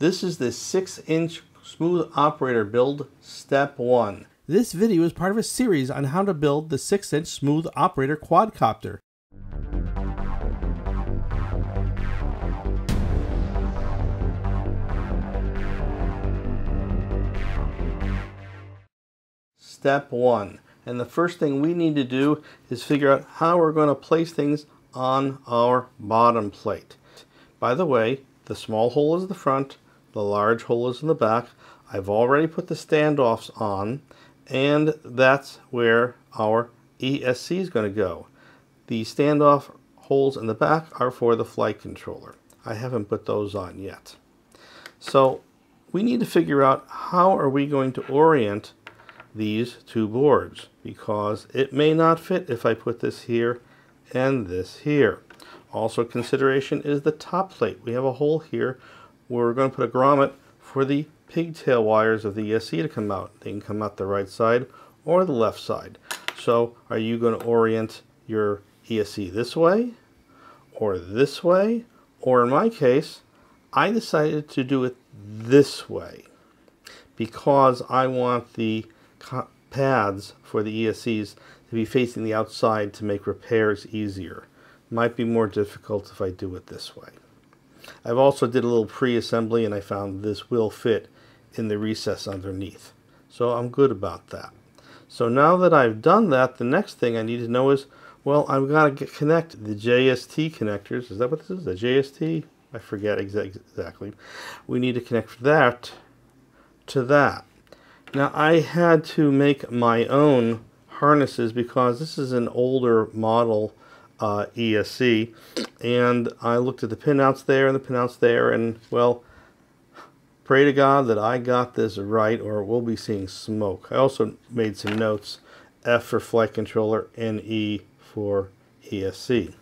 This is the 6-inch Smooth Operator build, step 1. This video is part of a series on how to build the 6-inch Smooth Operator Quadcopter. Step 1. And the first thing we need to do is figure out how we're going to place things on our bottom plate. By the way, the small hole is the front, the large hole is in the back. I've already put the standoffs on, and that's where our ESC is going to go. The standoff holes in the back are for the flight controller. I haven't put those on yet. So we need to figure out how are we going to orient these two boards, because it may not fit if I put this here and this here. Also, consideration is the top plate. We have a hole here where we're going to put a grommet for the pigtail wires of the ESC to come out. They can come out the right side or the left side. So are you going to orient your ESC this way? Or in my case, I decided to do it this way because I want the pads for the ESCs to be facing the outside to make repairs easier. Might be more difficult if I do it this way. I've also did a little pre-assembly and I found this will fit in the recess underneath. So I'm good about that. So now that I've done that, the next thing I need to know is, well, I've got to connect the JST connectors. Is that what this is? The JST? I forget exactly. We need to connect that to that. Now I had to make my own harnesses because this is an older model ESC, and I looked at the pinouts there and the pinouts there, and well, pray to God that I got this right or we'll be seeing smoke. I also made some notes, F for flight controller and E for ESC.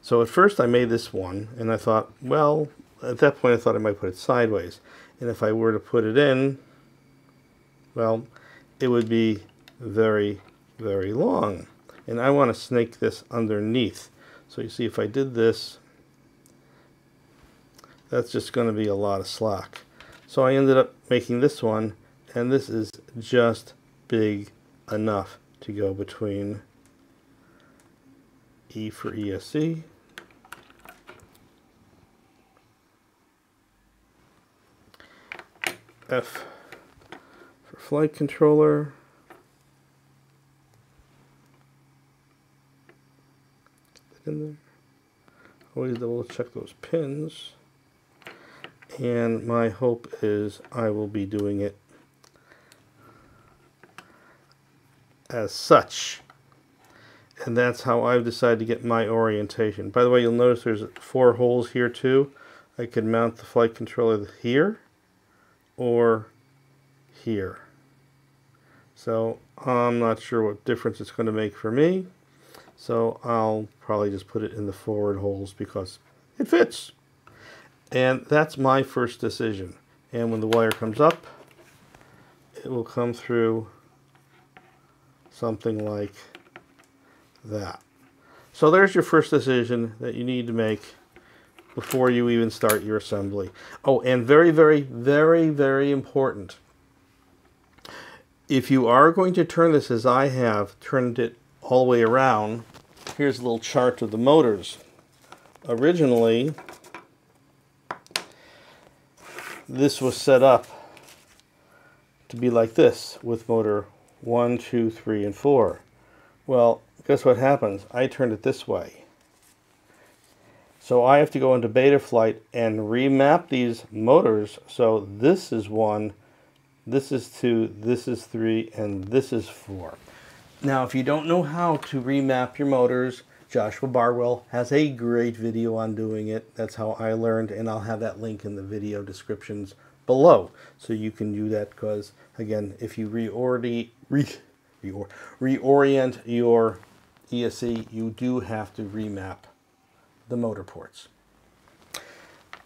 So at first I made this one and I thought, well, at that point I thought I might put it sideways, and if I were to put it in, well, it would be very, very long. And I want to snake this underneath. So you see, if I did this, that's just going to be a lot of slack. So I ended up making this one, and this is just big enough to go between E for ESC F for flight controller in there. Always double check those pins, and my hope is I will be doing it as such, and that's how I've decided to get my orientation. By the way, you'll notice there's 4 holes here too. I could mount the flight controller here or here, so I'm not sure what difference it's going to make for me. So I'll probably just put it in the forward holes because it fits. And that's my first decision. And when the wire comes up, it will come through something like that. So there's your first decision that you need to make before you even start your assembly. Oh, and very, very, very, very important. If you are going to turn this as I have turned it all the way around, here's a little chart of the motors. Originally, this was set up to be like this with motor 1, 2, 3, and 4. Well, guess what happens? I turned it this way. So I have to go into Betaflight and remap these motors. So this is 1, this is 2, this is 3, and this is 4. Now, if you don't know how to remap your motors, Joshua Bardwell has a great video on doing it. That's how I learned, and I'll have that link in the video descriptions below. So you can do that because, again, if you reorient your ESC, you do have to remap the motor ports.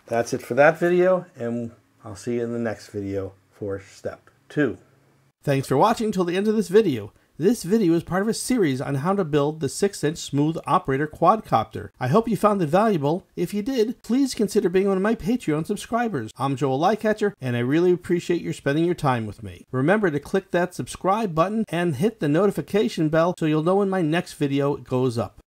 That's it for that video, and I'll see you in the next video for step 2. Thanks for watching till the end of this video. This video is part of a series on how to build the 6-inch Smooth Operator Quadcopter. I hope you found it valuable. If you did, please consider being one of my Patreon subscribers. I'm Joel LikeCatcher, and I really appreciate your spending your time with me. Remember to click that subscribe button and hit the notification bell so you'll know when my next video goes up.